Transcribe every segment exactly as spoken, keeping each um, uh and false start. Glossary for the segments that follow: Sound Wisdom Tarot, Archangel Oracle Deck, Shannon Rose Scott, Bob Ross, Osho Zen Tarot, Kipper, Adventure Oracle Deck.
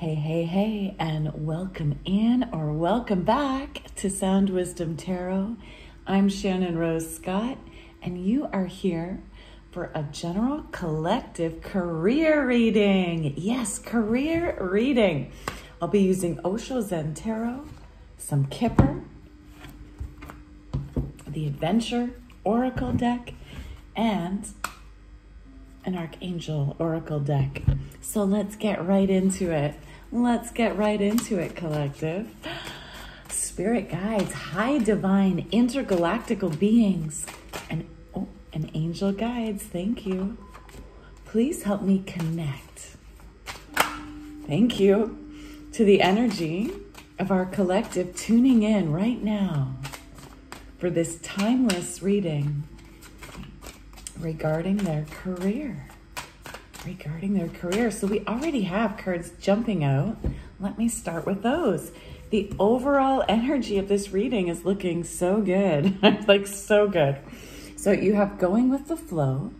Hey, hey, hey, and welcome in or welcome back to Sound Wisdom Tarot. I'm Shannon Rose Scott, and you are here for a general collective career reading. Yes, career reading. I'll be using Osho Zen Tarot, some Kipper, the Adventure Oracle Deck, and an Archangel Oracle Deck. So let's get right into it. Let's get right into it, collective. Spirit guides, high divine intergalactical beings, and, oh, and angel guides, thank you. Please help me connect. Thank you to the energy of our collective tuning in right now for this timeless reading regarding their career. Regarding their career. So we already have cards jumping out. Let me start with those. The overall energy of this reading is looking so good. Like, so good. So you have going with the flow,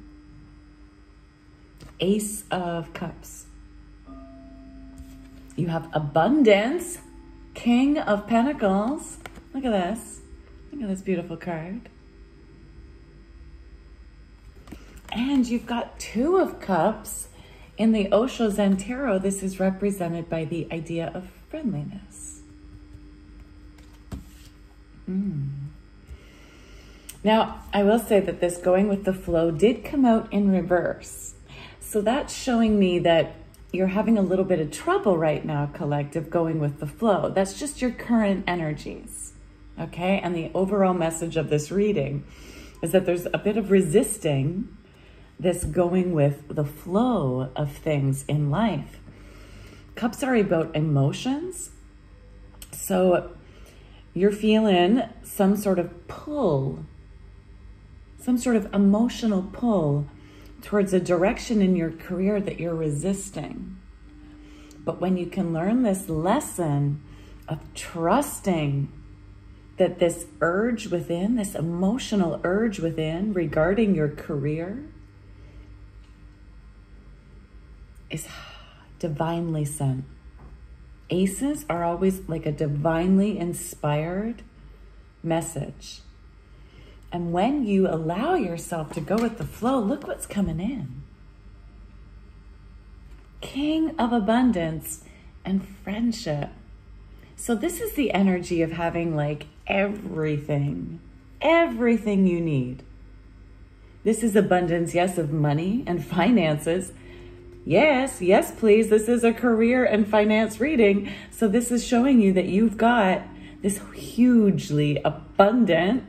Ace of Cups. You have abundance, King of Pentacles. Look at this. Look at this beautiful card. And you've got Two of Cups in the Osho Zen Tarot. This is represented by the idea of friendliness. Mm. Now, I will say that this going with the flow did come out in reverse. So that's showing me that you're having a little bit of trouble right now, collective, going with the flow. That's just your current energies, okay? And the overall message of this reading is that there's a bit of resisting this going with the flow of things in life. Cups are about emotions. So you're feeling some sort of pull, some sort of emotional pull towards a direction in your career that you're resisting. But when you can learn this lesson of trusting that this urge within, this emotional urge within regarding your career, is divinely sent. Aces are always like a divinely inspired message. And when you allow yourself to go with the flow, look what's coming in. King of Abundance and Friendship. So this is the energy of having like everything, everything you need. This is abundance, yes, of money and finances. Yes, yes, please. This is a career and finance reading. So this is showing you that you've got this hugely abundant,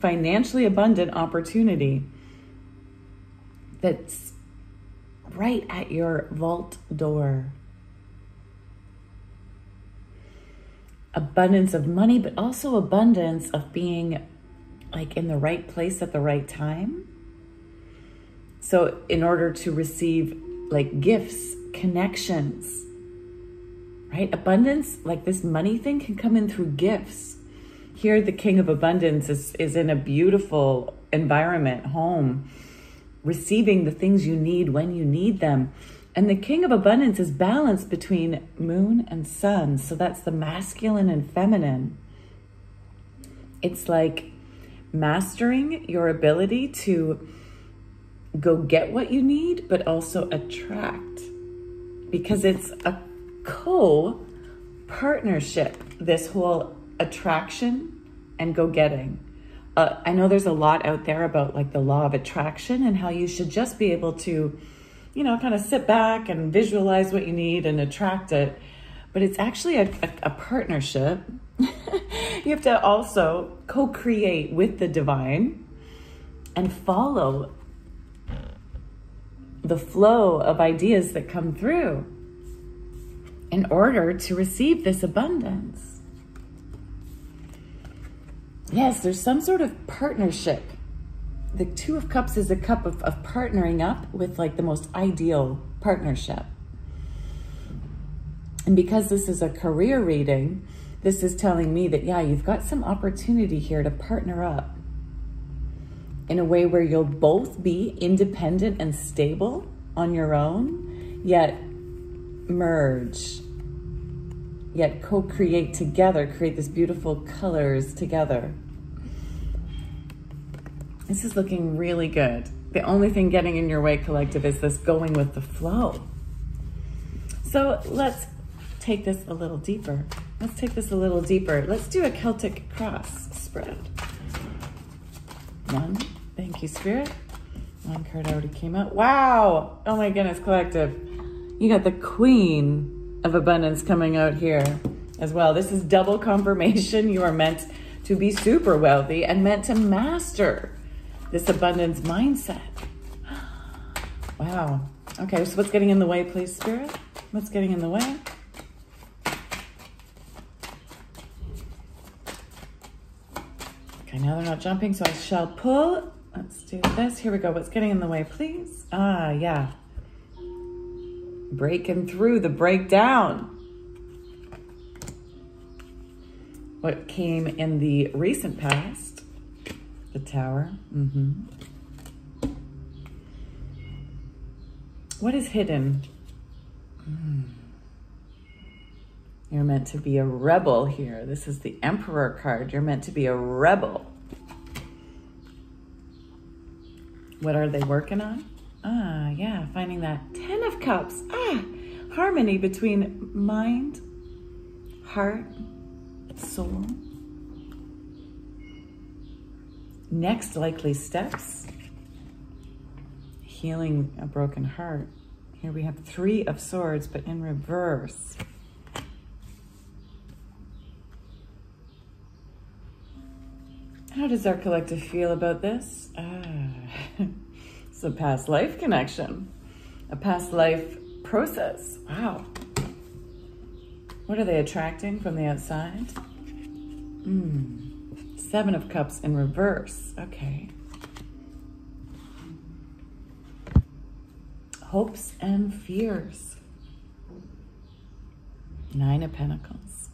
financially abundant opportunity that's right at your vault door. Abundance of money, but also abundance of being like in the right place at the right time. So in order to receive like gifts, connections, right? Abundance, like this money thing can come in through gifts. Here, the King of Abundance is, is in a beautiful environment, home, receiving the things you need when you need them. And the King of Abundance is balanced between moon and sun. So that's the masculine and feminine. It's like mastering your ability to go get what you need, but also attract, because it's a co-partnership, this whole attraction and go-getting. Uh, I know there's a lot out there about like the law of attraction and how you should just be able to, you know, kind of sit back and visualize what you need and attract it. But it's actually a, a, a partnership. You have to also co-create with the divine and follow the flow of ideas that come through in order to receive this abundance. Yes, there's some sort of partnership. The Two of Cups is a cup of, of partnering up with like the most ideal partnership. And because this is a career reading, this is telling me that, yeah, you've got some opportunity here to partner up in a way where you'll both be independent and stable on your own, yet merge yet co-create together, create this beautiful colors together. This is looking really good. The only thing getting in your way, collective, is this going with the flow. So let's take this a little deeper. Let's take this a little deeper. Let's do a Celtic cross spread. One, thank you, Spirit. One card already came out. Wow. Oh my goodness, collective. You got the Queen of Abundance coming out here as well. This is double confirmation. You are meant to be super wealthy and meant to master this abundance mindset. Wow. Okay, so what's getting in the way, please, Spirit? What's getting in the way? Okay, now they're not jumping, so I shall pull. Let's do this. Here we go. What's getting in the way, please? Ah, yeah. Breaking through the breakdown. What came in the recent past? The Tower. Mm-hmm. What is hidden? Mm. You're meant to be a rebel here. This is the Emperor card. You're meant to be a rebel. What are they working on? Ah, yeah, finding that Ten of Cups. Ah, harmony between mind, heart, soul. Next likely steps. Healing a broken heart. Here we have Three of Swords, but in reverse. How does our collective feel about this? Ah, it's a past life connection, a past life process. Wow. What are they attracting from the outside? Mm. Seven of Cups in reverse. Okay. Hopes and fears. Nine of Pentacles.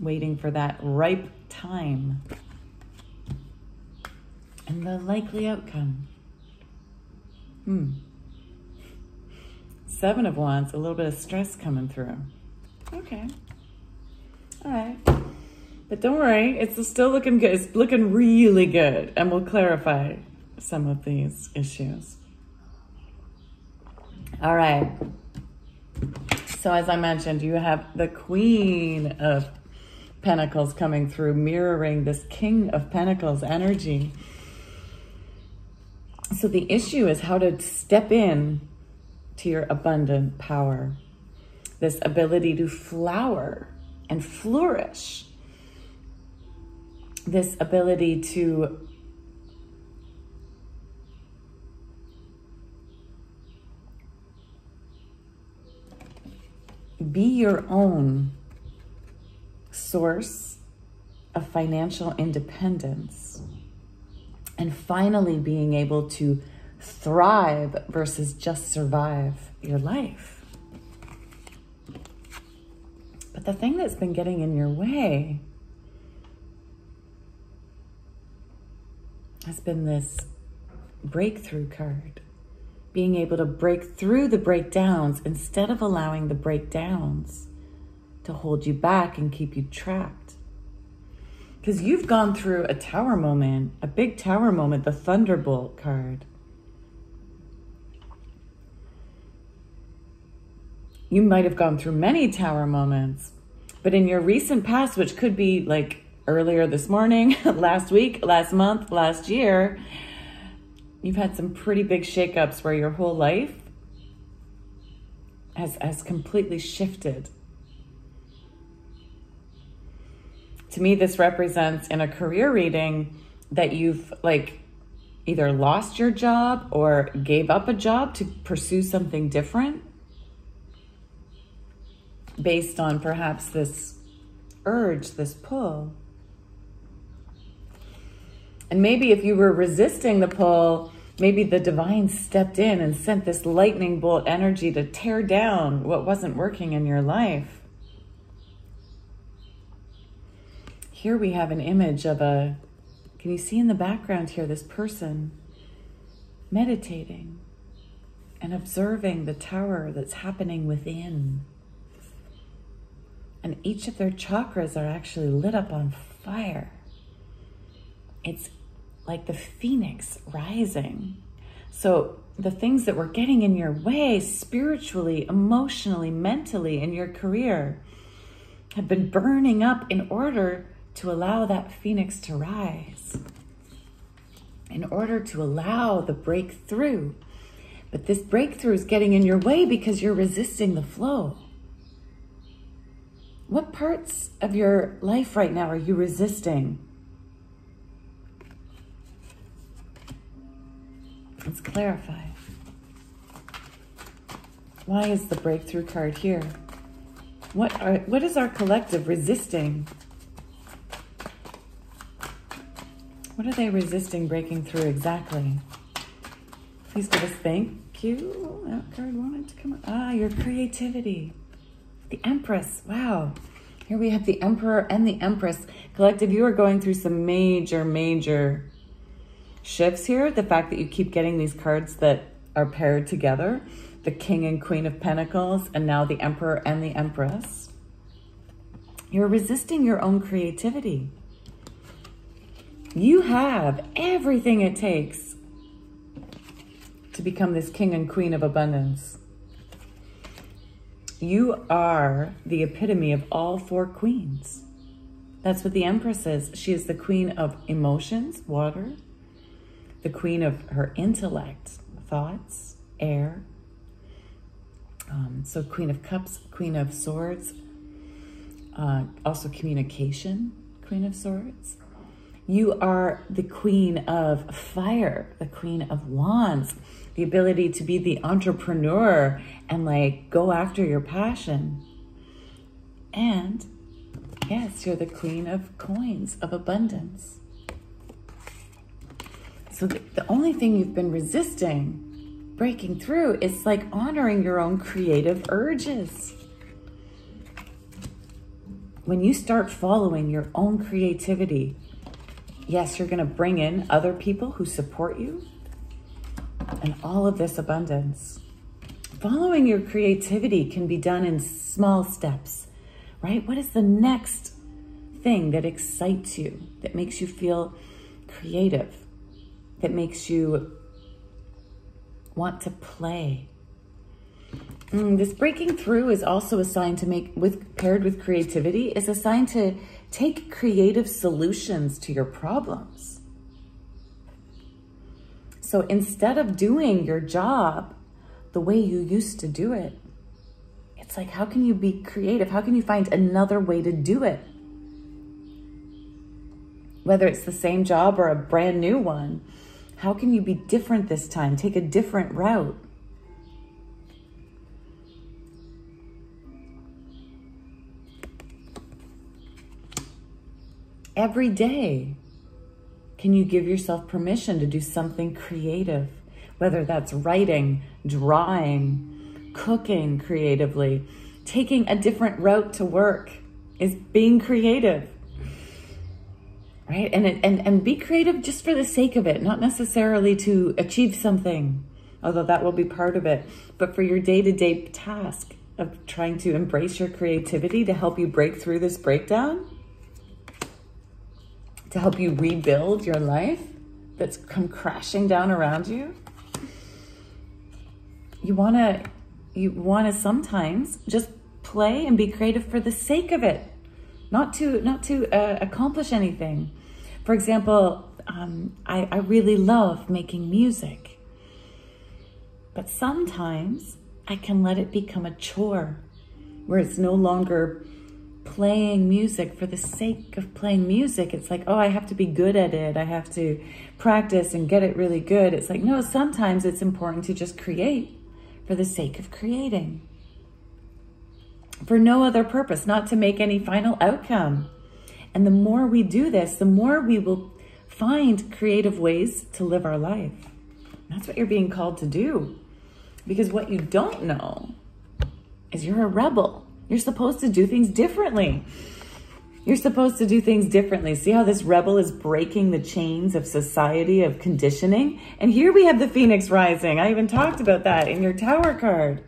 Waiting for that ripe time. And the likely outcome. Hmm. Seven of Wands, a little bit of stress coming through. Okay. All right. But don't worry, it's still looking good. It's looking really good. And we'll clarify some of these issues. All right. So as I mentioned, you have the Queen of Pentacles coming through, mirroring this King of Pentacles energy. So the issue is how to step in to your abundant power, this ability to flower and flourish, this ability to be your own source of financial independence, and finally being able to thrive versus just survive your life. But the thing that's been getting in your way has been this breakthrough card, being able to break through the breakdowns instead of allowing the breakdowns to hold you back and keep you trapped. Because you've gone through a tower moment, a big tower moment, the Thunderbolt card. You might have gone through many tower moments, but in your recent past, which could be like earlier this morning, last week, last month, last year, you've had some pretty big shakeups where your whole life has, has completely shifted. To me, this represents in a career reading that you've like either lost your job or gave up a job to pursue something different based on perhaps this urge, this pull. And maybe if you were resisting the pull, maybe the divine stepped in and sent this lightning bolt energy to tear down what wasn't working in your life. Here we have an image of a, can you see in the background here, this person meditating and observing the tower that's happening within. and each of their chakras are actually lit up on fire. It's like the phoenix rising. So the things that were getting in your way spiritually, emotionally, mentally in your career have been burning up in order to allow that phoenix to rise, in order to allow the breakthrough. But this breakthrough is getting in your way because you're resisting the flow. What parts of your life right now are you resisting? Let's clarify. Why is the breakthrough card here? What are, what is our collective resisting? What are they resisting breaking through exactly? Please give us thank you. That card wanted to come up. Ah, your creativity. The Empress. Wow. Here we have the Emperor and the Empress. Collective, you are going through some major, major shifts here. The fact that you keep getting these cards that are paired together, the King and Queen of Pentacles, and now the Emperor and the Empress. You're resisting your own creativity. You have everything it takes to become this King and Queen of Abundance. You are the epitome of all four queens. That's what the Empress is. She is the queen of emotions, water, the queen of her intellect, thoughts, air. Um, so Queen of Cups, Queen of Swords, uh, also communication, Queen of Swords. You are the queen of fire, the queen of wands, the ability to be the entrepreneur and like go after your passion. And yes, you're the queen of coins, of abundance. So the, the only thing you've been resisting breaking through is like honoring your own creative urges. When you start following your own creativity, yes, you're going to bring in other people who support you and all of this abundance. Following your creativity can be done in small steps, right? What is the next thing that excites you, that makes you feel creative, that makes you want to play? Mm, this breaking through is also a sign to make, with paired with creativity, is a sign to take creative solutions to your problems. So instead of doing your job the way you used to do it, it's like, how can you be creative? How can you find another way to do it? Whether it's the same job or a brand new one, how can you be different this time? Take a different route. Every day, can you give yourself permission to do something creative? Whether that's writing, drawing, cooking creatively, taking a different route to work is being creative, right? And, it, and, and be creative just for the sake of it, not necessarily to achieve something, although that will be part of it, but for your day-to-day task of trying to embrace your creativity to help you break through this breakdown, to help you rebuild your life that's come crashing down around you. You wanna, you wanna sometimes just play and be creative for the sake of it, not to, not to uh, accomplish anything. For example, um, I, I really love making music, but sometimes I can let it become a chore where it's no longer playing music for the sake of playing music. It's like, oh, I have to be good at it. I have to practice and get it really good. It's like, no, sometimes it's important to just create for the sake of creating. For no other purpose, not to make any final outcome. And the more we do this, the more we will find creative ways to live our life. And that's what you're being called to do. Because what you don't know is you're a rebel. You're supposed to do things differently. You're supposed to do things differently. See how this rebel is breaking the chains of society, of conditioning? And here we have the Phoenix rising. I even talked about that in your Tower card.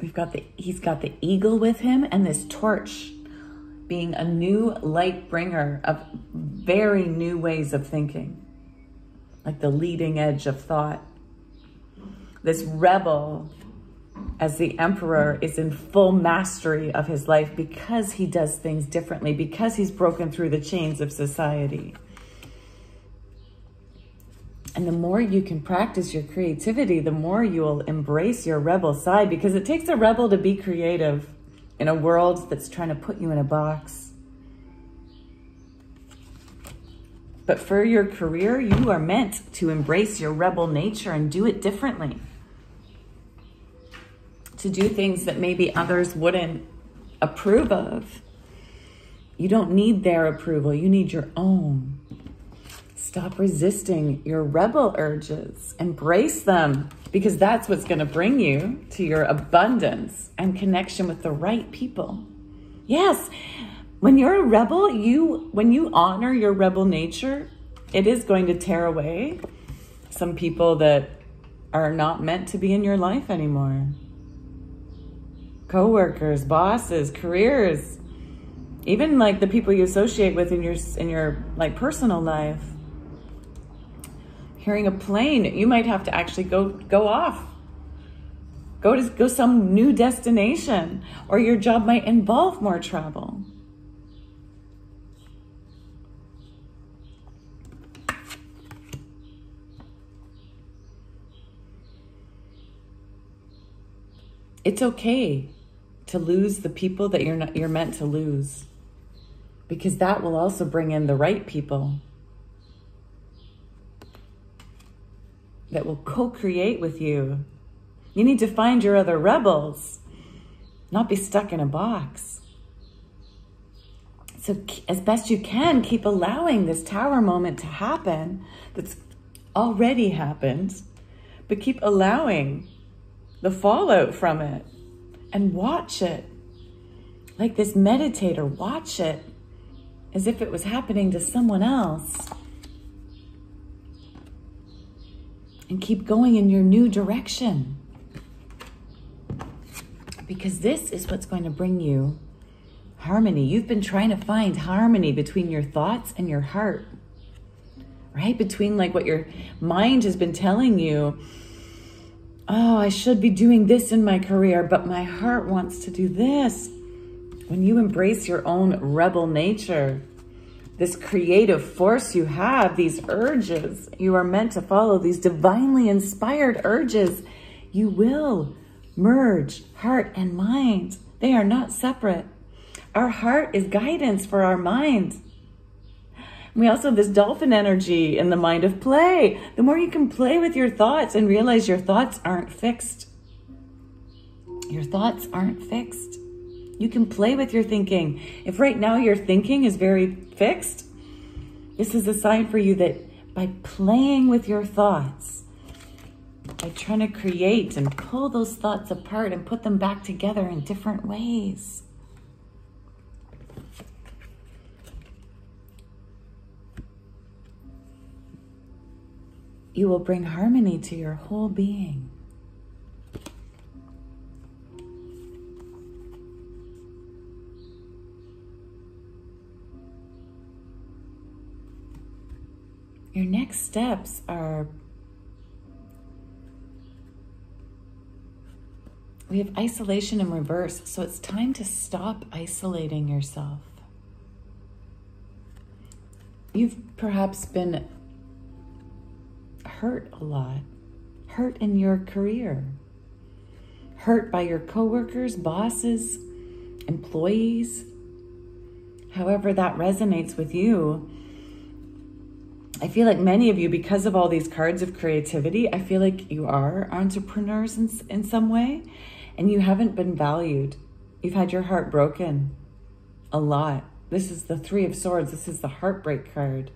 We've got the, he's got the eagle with him and this torch being a new light bringer of very new ways of thinking, like the leading edge of thought. This rebel as the emperor is in full mastery of his life because he does things differently, because he's broken through the chains of society. And the more you can practice your creativity, the more you'll embrace your rebel side, because it takes a rebel to be creative in a world that's trying to put you in a box. But for your career, you are meant to embrace your rebel nature and do it differently. To do things that maybe others wouldn't approve of. You don't need their approval. You need your own. Stop resisting your rebel urges. Embrace them, because that's what's going to bring you to your abundance and connection with the right people. Yes, when you're a rebel, you when you honor your rebel nature, it is going to tear away some people that are not meant to be in your life anymore. Coworkers, bosses, careers, even like the people you associate with in your in your like personal life. Hearing a plane, you might have to actually go go off. Go to go some new destination, or your job might involve more travel. It's okay to lose the people that you're not, you're meant to lose, because that will also bring in the right people that will co-create with you. You need to find your other rebels, not be stuck in a box. So as best you can, keep allowing this tower moment to happen that's already happened, but keep allowing the fallout from it and watch it. Like this meditator, watch it as if it was happening to someone else. And keep going in your new direction, because this is what's going to bring you harmony. You've been trying to find harmony between your thoughts and your heart, right? Between like what your mind has been telling you, oh, I should be doing this in my career, but my heart wants to do this. When you embrace your own rebel nature, this creative force you have, these urges, you are meant to follow these divinely inspired urges. You will merge heart and mind. They are not separate. Our heart is guidance for our mind. We also have this dolphin energy in the mind of play. The more you can play with your thoughts and realize your thoughts aren't fixed. Your thoughts aren't fixed. You can play with your thinking. If right now your thinking is very fixed, this is a sign for you that by playing with your thoughts, by trying to create and pull those thoughts apart and put them back together in different ways. You will bring harmony to your whole being. Your next steps are, we have isolation in reverse, so it's time to stop isolating yourself. You've perhaps been hurt a lot, hurt in your career, hurt by your coworkers, bosses, employees, however that resonates with you. I feel like many of you, because of all these cards of creativity, I feel like you are entrepreneurs in, in some way, and you haven't been valued. You've had your heart broken a lot. This is the Three of Swords. This is the heartbreak card.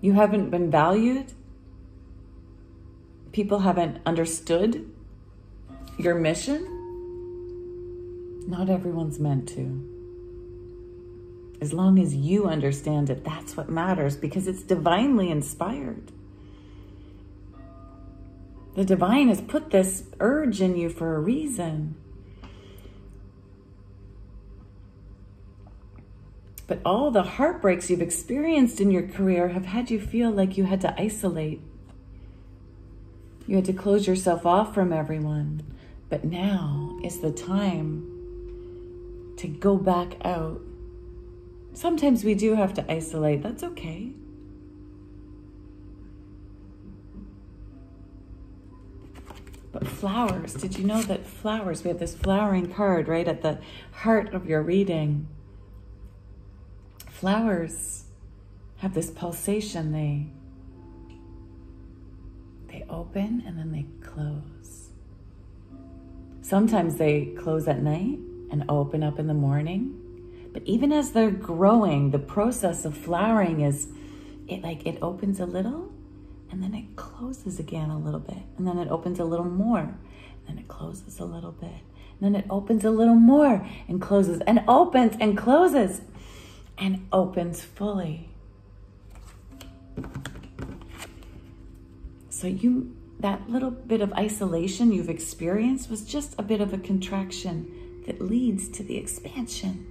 You haven't been valued. People haven't understood your mission. Not everyone's meant to. As long as you understand it, that's what matters, because it's divinely inspired. The divine has put this urge in you for a reason. But all the heartbreaks you've experienced in your career have had you feel like you had to isolate. You had to close yourself off from everyone. But now is the time to go back out. Sometimes we do have to isolate. That's okay. But flowers, did you know that flowers, we have this flowering card right at the heart of your reading. Flowers have this pulsation. They, they open and then they close. Sometimes they close at night and open up in the morning. But even as they're growing, the process of flowering is, it like it opens a little and then it closes again a little bit. And then it opens a little more. And then it closes a little bit. And then it opens a little more and closes and opens and closes and opens fully. So you, that little bit of isolation you've experienced was just a bit of a contraction that leads to the expansion.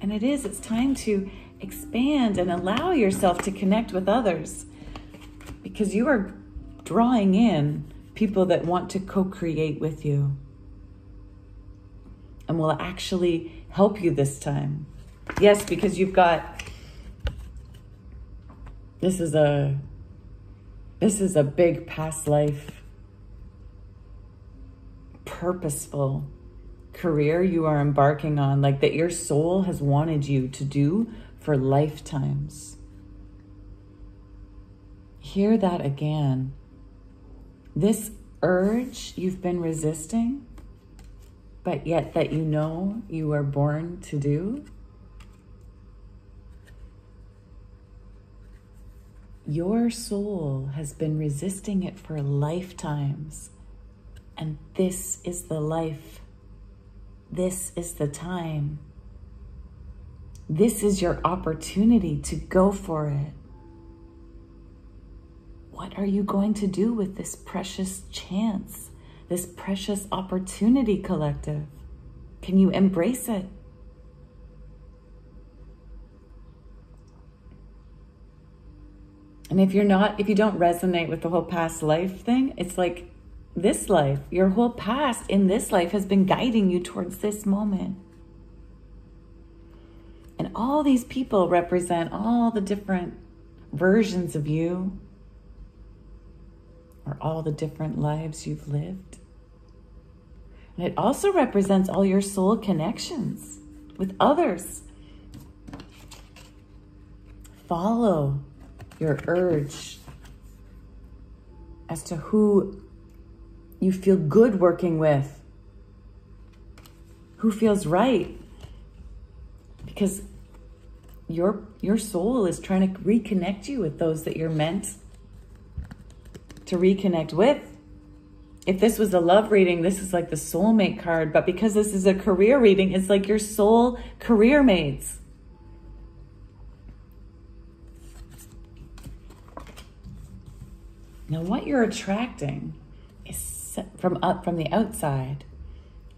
And it is, it's time to expand and allow yourself to connect with others, because you are drawing in people that want to co-create with you and will actually help you this time. Yes, because you've got, this is a, this is a big past life, purposeful career you are embarking on, like that your soul has wanted you to do for lifetimes. Hear that again. This urge you've been resisting, but yet that you know you are born to do. Your soul has been resisting it for lifetimes, and this is the life. This is the time. This is your opportunity to go for it. What are you going to do with this precious chance, this precious opportunity, collective? Can you embrace it? And if you're not, if you don't resonate with the whole past life thing, it's like this life, your whole past in this life has been guiding you towards this moment. And all these people represent all the different versions of you, or all the different lives you've lived. And it also represents all your soul connections with others. Follow your urge as to who you feel good working with, who feels right, because your, your soul is trying to reconnect you with those that you're meant to reconnect with. If this was a love reading, this is like the soulmate card, but because this is a career reading, it's like your soul career mates. Now, what you're attracting is from up from the outside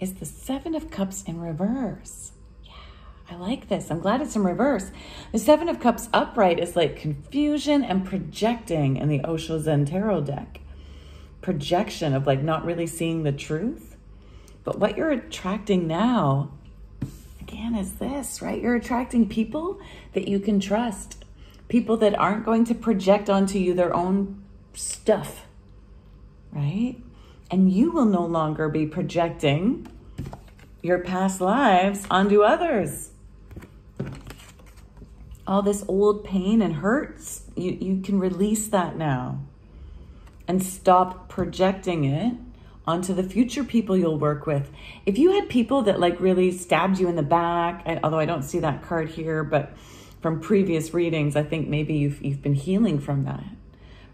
is the Seven of Cups in reverse. Yeah, I like this. I'm glad it's in reverse. The Seven of Cups upright is like confusion and projecting in the Osho Zen Tarot deck. Projection of like not really seeing the truth. But what you're attracting now, again, is this, right? You're attracting people that you can trust. People that aren't going to project onto you their own stuff, right? And you will no longer be projecting your past lives onto others. All this old pain and hurts, you, you can release that now and stop projecting it onto the future people you'll work with. If you had people that like really stabbed you in the back, and although I don't see that card here, but from previous readings, I think maybe you've, you've been healing from that.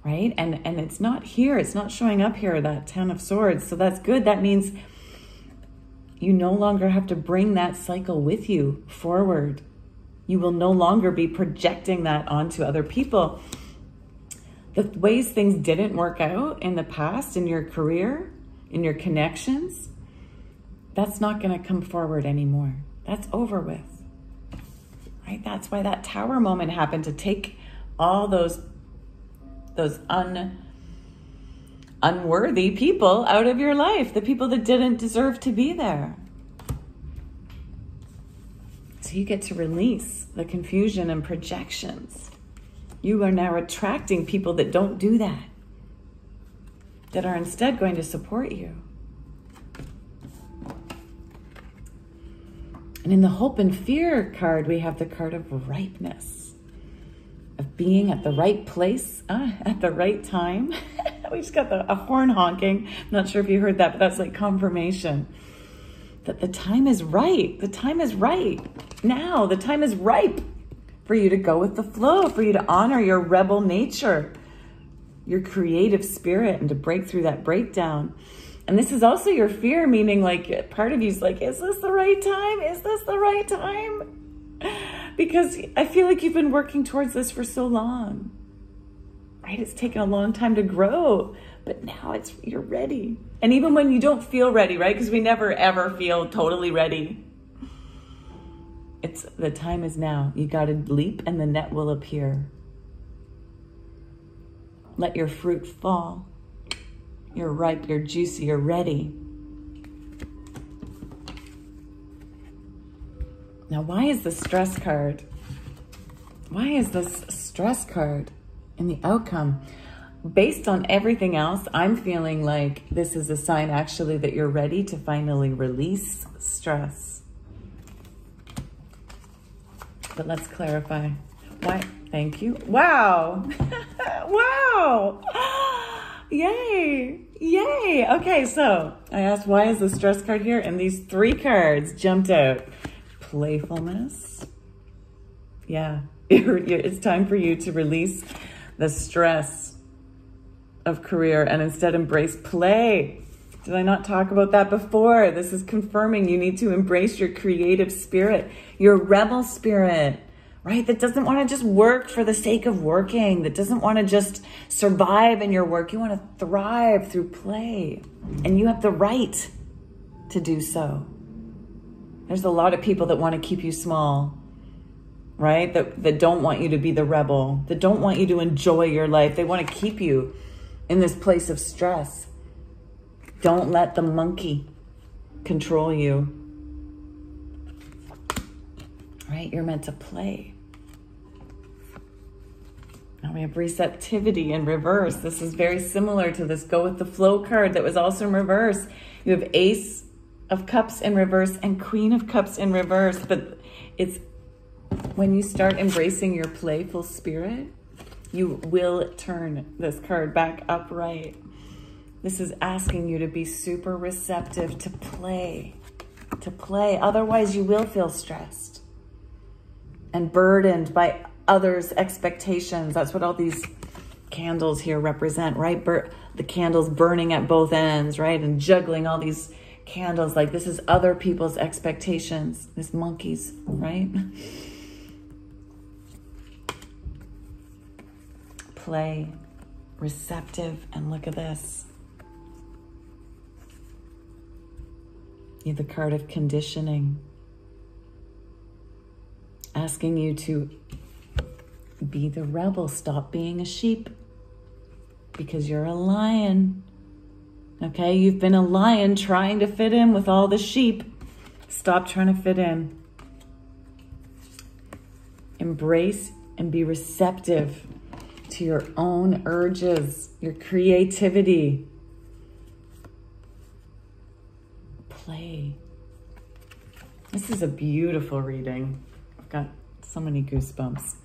Right? And, and it's not here. It's not showing up here, that Ten of Swords. So that's good. That means you no longer have to bring that cycle with you forward. You will no longer be projecting that onto other people. the ways things didn't work out in the past, in your career, in your connections, that's not going to come forward anymore. That's over with, right? That's why that tower moment happened, to take all those, those un, unworthy people out of your life, the people that didn't deserve to be there. So you get to release the confusion and projections. You are now attracting people that don't do that, that are instead going to support you. And in the hope and fear card, we have the card of ripeness, of being at the right place, uh, at the right time. We just got the, a horn honking. I'm not sure if you heard that, but that's like confirmation that the time is right. The time is right now. The time is ripe for you to go with the flow, for you to honor your rebel nature, your creative spirit, and to break through that breakdown. And this is also your fear, meaning like part of you is like, is this the right time? Is this the right time? Because I feel like you've been working towards this for so long, right? It's taken a long time to grow, but now it's, you're ready. And even when you don't feel ready, right? Because we never ever feel totally ready. It's, the time is now. You got to leap and the net will appear. Let your fruit fall. You're ripe, you're juicy, you're ready. Now, why is the stress card? Why is this stress card in the outcome? Based on everything else, I'm feeling like this is a sign actually that you're ready to finally release stress. But let's clarify. Why? Thank you. Wow. Wow. Yay. Yay. Okay, so I asked, why is the stress card here? And these three cards jumped out. Playfulness. Yeah. You're, you're, it's time for you to release the stress of career and instead embrace play. Did I not talk about that before? This is confirming you need to embrace your creative spirit, your rebel spirit, right? That doesn't want to just work for the sake of working, that doesn't want to just survive in your work. You want to thrive through play, and you have the right to do so. There's a lot of people that want to keep you small, right? That, that don't want you to be the rebel, that don't want you to enjoy your life. They want to keep you in this place of stress. Don't let the monkey control you, right? You're meant to play. Now we have receptivity in reverse. This is very similar to this go with the flow card that was also in reverse. You have Ace of Cups in reverse and Queen of Cups in reverse, but it's when you start embracing your playful spirit, you will turn this card back upright. This is asking you to be super receptive to play, to play. Otherwise, you will feel stressed and burdened by others' expectations. That's what all these candles here represent, right? Bur- the candles burning at both ends, right? And juggling all these candles. Like, this is other people's expectations. This monkey's, right? Play, receptive, and look at this. The card of conditioning, asking you to be the rebel, stop being a sheep, because you're a lion. Okay, you've been a lion trying to fit in with all the sheep. Stop trying to fit in. Embrace and be receptive to your own urges, your creativity. Play. This is a beautiful reading. I've got so many goosebumps.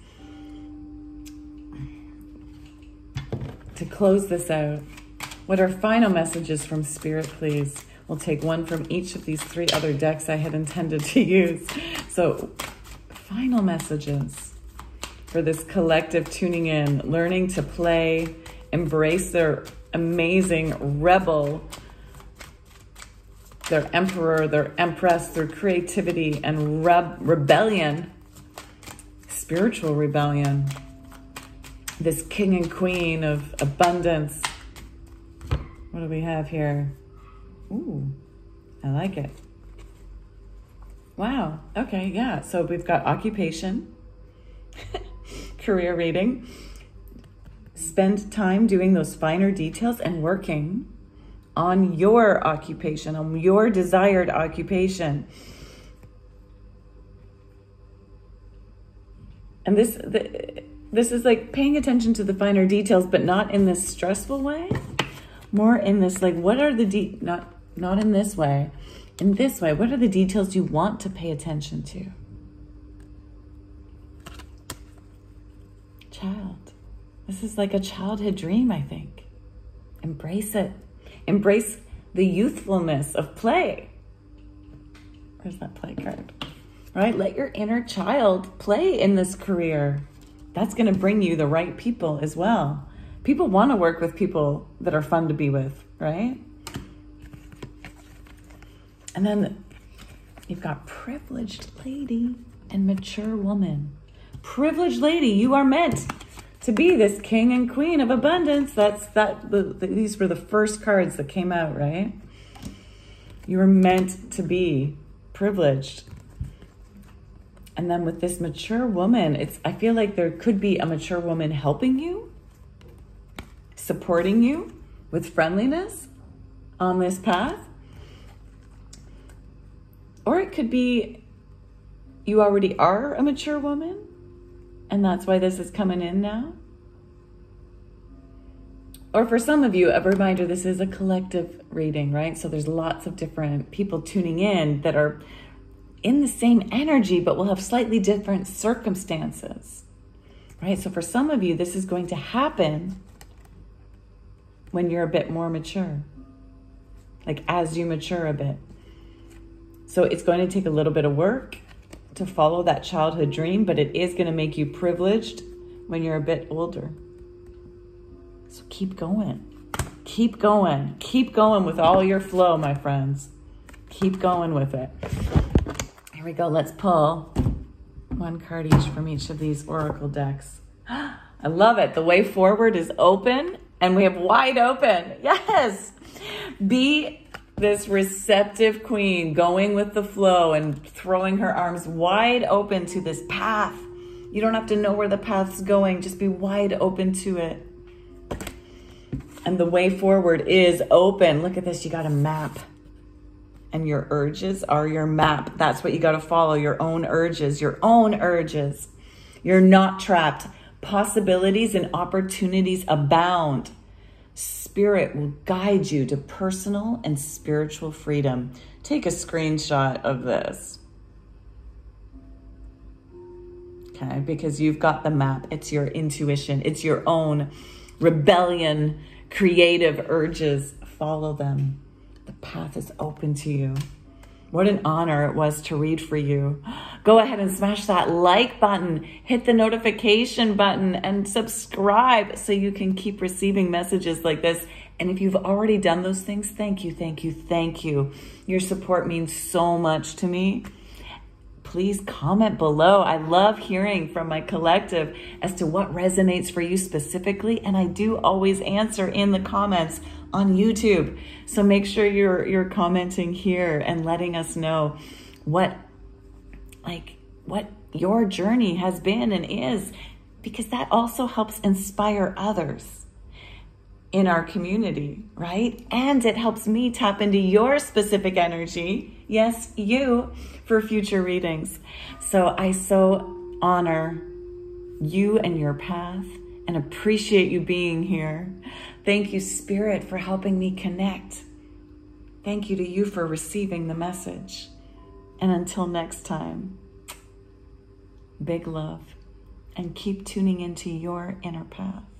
To close this out, what are final messages from Spirit, please? We'll take one from each of these three other decks I had intended to use. So, final messages for this collective tuning in, learning to play, embrace their amazing rebel, their emperor, their empress, their creativity, and reb rebellion, spiritual rebellion. this king and queen of abundance. What do we have here? Ooh, I like it. Wow. Okay. Yeah. So we've got occupation, career reading, spend time doing those finer details and working on your occupation, on your desired occupation. And this, the, this is like paying attention to the finer details, but not in this stressful way, more in this, like, what are the deep, not, not in this way, in this way, what are the details you want to pay attention to? Child. This is like a childhood dream, I think. Embrace it. Embrace the youthfulness of play. Where's that play card? Right? Let your inner child play in this career. That's going to bring you the right people as well. People want to work with people that are fun to be with, right? And then you've got privileged lady and mature woman. Privileged lady, you are meant to be this king and queen of abundance. That's that. The, the, these were the first cards that came out, right? You were meant to be privileged. And then with this mature woman, it's, I feel like there could be a mature woman helping you, supporting you with friendliness on this path. Or it could be you already are a mature woman, and that's why this is coming in now. Or for some of you, a reminder, this is a collective reading, right? So there's lots of different people tuning in that are in the same energy, but will have slightly different circumstances, right? So for some of you, this is going to happen when you're a bit more mature, like as you mature a bit. So it's going to take a little bit of work to follow that childhood dream, but it is going to make you privileged when you're a bit older. So keep going, keep going, keep going with all your flow, my friends. Keep going with it. Here we go. Let's pull one card each from each of these oracle decks. I love it. The way forward is open and we have wide open. Yes. Be this receptive queen, going with the flow and throwing her arms wide open to this path. You don't have to know where the path's going. Just be wide open to it. And the way forward is open. Look at this. You got a map. And your urges are your map. That's what you got to follow. Your own urges, your own urges. You're not trapped. Possibilities and opportunities abound. Spirit will guide you to personal and spiritual freedom. Take a screenshot of this. Okay, because you've got the map. It's your intuition. It's your own rebellion, creative urges. Follow them. The path is open to you. What an honor it was to read for you. Go ahead and smash that like button, hit the notification button, and subscribe so you can keep receiving messages like this. And if you've already done those things, thank you, thank you, thank you. Your support means so much to me. Please comment below. I love hearing from my collective as to what resonates for you specifically. And I do always answer in the comments on YouTube. So make sure you're, you're commenting here and letting us know what, like what your journey has been and is, because that also helps inspire others in our community, right? And it helps me tap into your specific energy. Yes, you, for future readings. So I so honor you and your path and appreciate you being here. Thank you, Spirit, for helping me connect. Thank you to you for receiving the message. And until next time, big love, and keep tuning into your inner path.